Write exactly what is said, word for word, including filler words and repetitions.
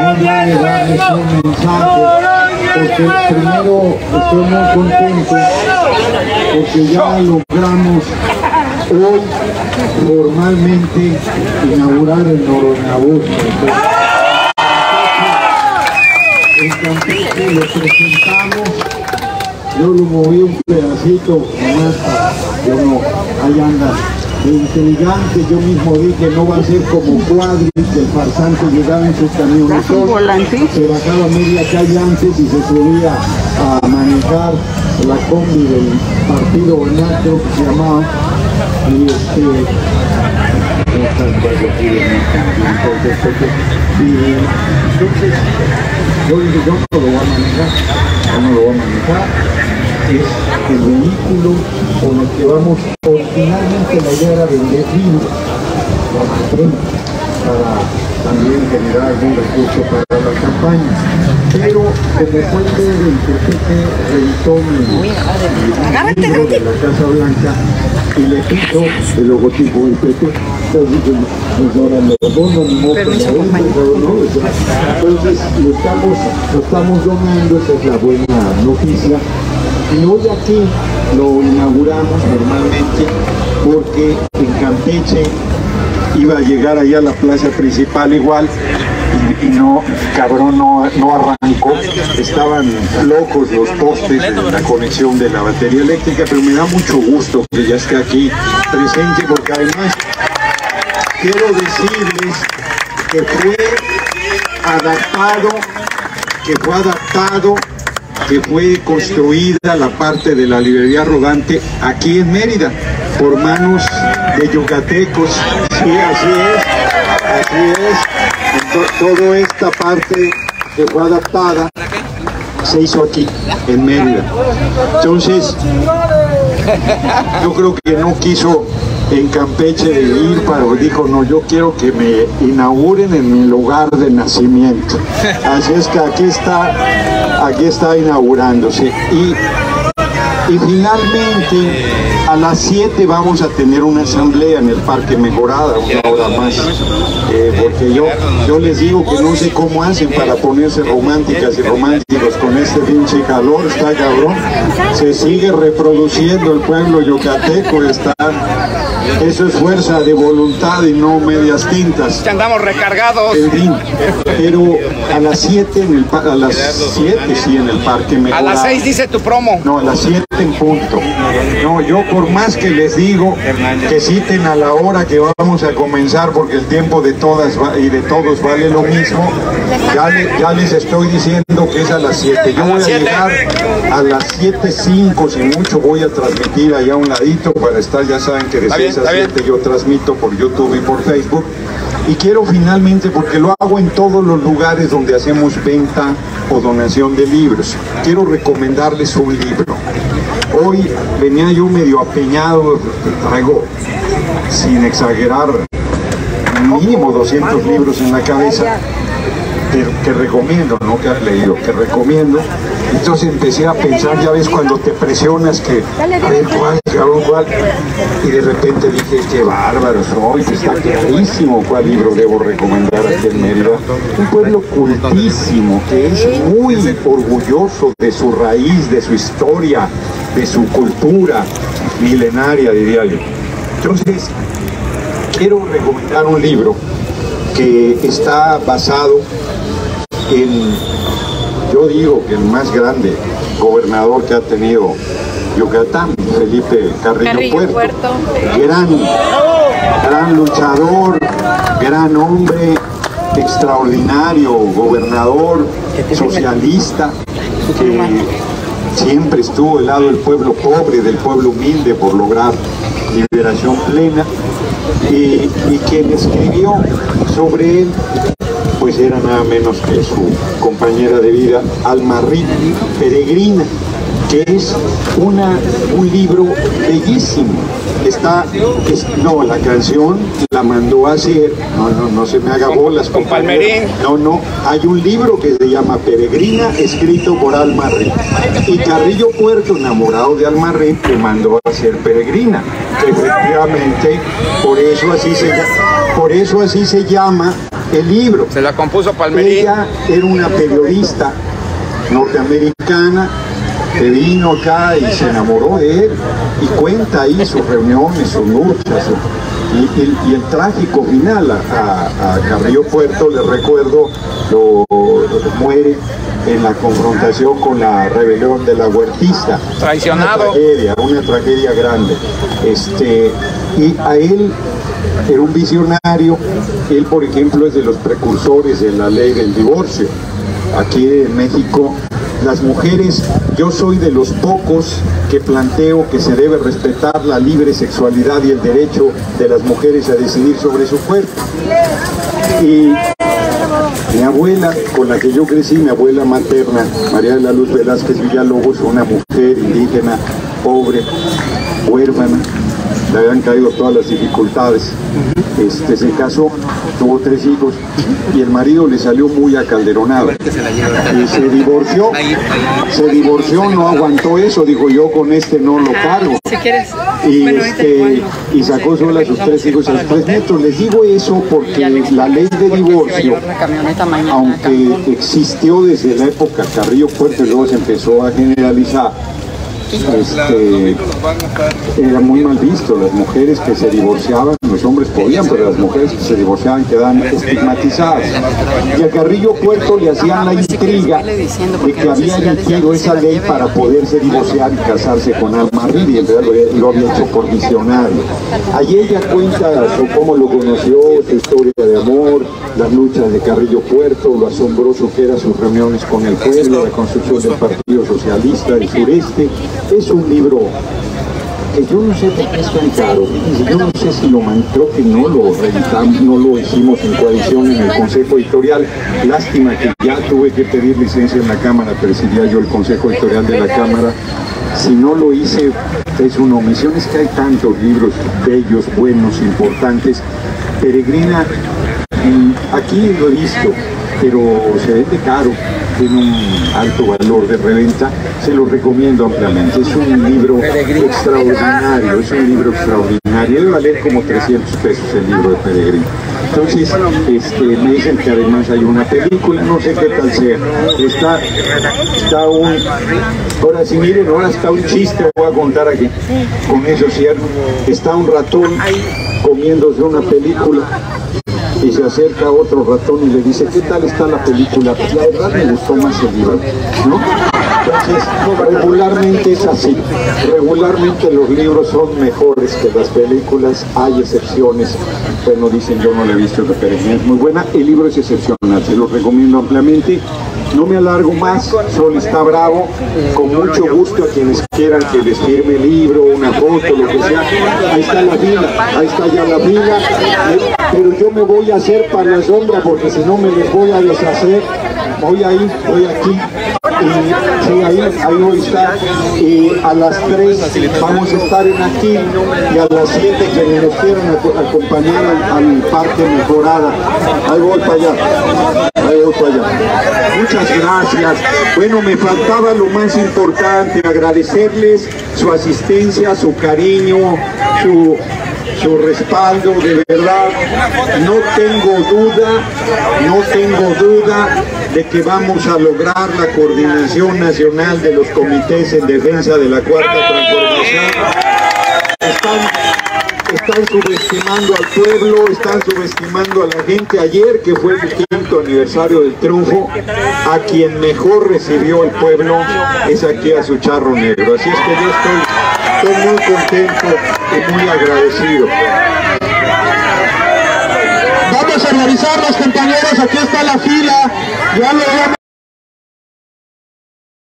no voy a darles un mensaje, porque primero estoy muy contento, porque ya logramos hoy formalmente inaugurar el Noronabosco. Entonces, el Campeche lo presentamos, yo lo moví un pedacito, nomás, yo no, ahí anda. El intrigante, yo mismo dije, no va a ser como cuadros del farsante, llegaba en sus camiones, se bajaba media calle antes y se subía a manejar la combi del partido Bonato, que se llamaba, y entonces yo dije, yo no lo voy a manejar, yo no lo voy a manejar. Es el vehículo con el que vamos, originalmente la idea era vender libros para también generar algún recurso para la campaña, pero como fue el del P P rentó el libro de la Casa Blanca y le quitó el logotipo del P P, pues ahora los dos nos animó, entonces lo estamos, lo estamos donando, esa es la buena noticia. Y hoy aquí lo inauguramos normalmente porque en Campeche iba a llegar allá a la plaza principal igual y, y no, cabrón, no, no arrancó. Estaban locos los postes de la conexión de la batería eléctrica, pero me da mucho gusto que ya esté aquí presente, porque además quiero decirles que fue adaptado, que fue adaptado que fue construida la parte de la librería rodante aquí en Mérida por manos de yucatecos. Sí, así es, así es. Entonces, toda esta parte que fue adaptada se hizo aquí en Mérida. Entonces yo creo que no quiso en Campeche ir para, dijo, no, yo quiero que me inauguren en mi lugar de nacimiento. Así es que aquí está, aquí está inaugurándose. Y, y finalmente a las siete vamos a tener una asamblea en el Parque Mejorada, una hora más, eh, porque yo, yo les digo que no sé cómo hacen para ponerse románticas y románticos con este pinche calor, está cabrón. Se sigue reproduciendo el pueblo yucateco, está. Eso es fuerza de voluntad y no medias tintas. Andamos recargados. En fin, pero a las siete en el a las siete sí en el Parque Mejorada. A las seis dice tu promo. No, a las siete en punto. No, yo por más que les digo que citen a la hora que vamos a comenzar, porque el tiempo de todas y de todos vale lo mismo, ya, le, ya les estoy diciendo que es a las siete. Yo voy a llegar a las siete cinco, si mucho voy a transmitir allá a un ladito para estar, ya saben que de seis a siete yo transmito por YouTube y por Facebook. Y quiero finalmente, porque lo hago en todos los lugares donde hacemos venta o donación de libros, quiero recomendarles un libro. Hoy venía yo medio apeñado, traigo, sin exagerar, mínimo doscientos libros en la cabeza que, que recomiendo, no que has leído, que recomiendo. Entonces empecé a pensar, ya ves cuando te presionas que a ver cuál, cabrón, cuál, y de repente dije, qué bárbaro soy, que está clarísimo cuál libro debo recomendar aquí en Mérida. Un pueblo cultísimo que es muy orgulloso de su raíz, de su historia, de su cultura milenaria, diría yo. Entonces, quiero recomendar un libro que está basado en, yo digo que el más grande gobernador que ha tenido Yucatán, Felipe Carrillo, Carrillo Puerto, Puerto. Gran, gran luchador, gran hombre, extraordinario gobernador, socialista, que siempre estuvo al lado del pueblo pobre, del pueblo humilde por lograr liberación plena. Y, y quien escribió sobre él, pues era nada menos que su compañera de vida, Almarrín, Peregrina, que es una, un libro bellísimo. Está, es, no, la canción la mandó a hacer, no, no, no se me haga bolas, con Palmerín. No, no, hay un libro que se llama Peregrina, escrito por Almarrín. Y Carrillo Puerto, enamorado de Almarrín, le mandó a hacer Peregrina. Efectivamente, por eso así se, por eso así se llama el libro. Se la compuso Palmerín. Ella era una periodista norteamericana que vino acá y se enamoró de él, y cuenta ahí sus reuniones, sus luchas, y, y, y el trágico final. A, a Carrillo Puerto, les recuerdo, lo, lo muere en la confrontación con la rebelión de la huertista. Traicionado. Una tragedia, una tragedia grande. Este, y a él era un visionario. Él, por ejemplo, es de los precursores de la ley del divorcio. Aquí en México, las mujeres, yo soy de los pocos que planteo que se debe respetar la libre sexualidad y el derecho de las mujeres a decidir sobre su cuerpo. Y mi abuela, con la que yo crecí, mi abuela materna, María de la Luz Velázquez Villalobos, una mujer indígena, pobre, huérfana, le habían caído todas las dificultades. Este, se casó, tuvo tres hijos, y el marido le salió muy acalderonado y se divorció. Se divorció, no aguantó eso, dijo, yo con este no lo cargo, y, este, y sacó sola a sus tres hijos, a sus tres nietos. Les digo eso porque la ley de divorcio, aunque existió desde la época Carrillo Puerto y luego se empezó a generalizar, Este, era muy mal visto. Las mujeres que se divorciaban, los hombres podían, pero las mujeres que se divorciaban quedaban estigmatizadas. Y a Carrillo Puerto le hacían la intriga de que había emitido esa ley para poderse divorciar y casarse con Almarrín, y en realidad lo había hecho por visionario. Allí ella cuenta cómo lo conoció, su historia de amor, las luchas de Carrillo Puerto, lo asombroso que eran sus reuniones con el pueblo, la construcción del Partido Socialista del Sureste. Es un libro que yo no sé por qué es tan caro. Yo no sé si lo mantró, que no lo reeditamos, no lo hicimos en coalición en el Consejo Editorial. Lástima que ya tuve que pedir licencia en la Cámara, presidía yo el Consejo Editorial de la Cámara. Si no lo hice, es una omisión. Es que hay tantos libros bellos, buenos, importantes. Peregrina, aquí lo he visto, pero se vende caro, tiene un alto valor de reventa. Se lo recomiendo ampliamente, es un libro extraordinario, es un libro extraordinario, debe valer como trescientos pesos el libro de Peregrina. Entonces, este, me dicen que además hay una película, no sé qué tal sea. Está, está un... Ahora sí, miren, ahora está un chiste, voy a contar aquí, con eso cierro. Está un ratón comiéndose una película, y se acerca otro ratón y le dice, ¿qué tal está la película? Pues la verdad me gustó más el libro, ¿no? Entonces, regularmente es así. Regularmente los libros son mejores que las películas. Hay excepciones. Bueno, dicen, yo no le he visto, la Peregrina es muy buena. El libro es excepcional, se los recomiendo ampliamente. No me alargo más, Sol está bravo. Con mucho gusto a quienes quieran que les firme el libro, una foto, lo que sea. Ahí está la fila, ahí está ya la fila. Pero yo me voy a hacer para la sombra, porque si no me les voy a deshacer. Voy ahí, voy aquí. Y, sí, ahí, ahí voy a estar, y a las tres vamos a estar en aquí, y a las siete que nos quieran ac acompañar a, a mi parte mejorada, ahí voy para allá, ahí voy para allá. Muchas gracias. Bueno, me faltaba lo más importante, agradecerles su asistencia, su cariño, su... su respaldo. De verdad, no tengo duda, no tengo duda de que vamos a lograr la coordinación nacional de los comités en defensa de la Cuarta Transformación. Están... Están subestimando al pueblo, están subestimando a la gente. Ayer, que fue el quinto aniversario del triunfo, a quien mejor recibió el pueblo es aquí a su charro negro. Así es que yo estoy, estoy muy contento y muy agradecido. Vamos a revisar los compañeros, aquí está la fila, ya lo vemos.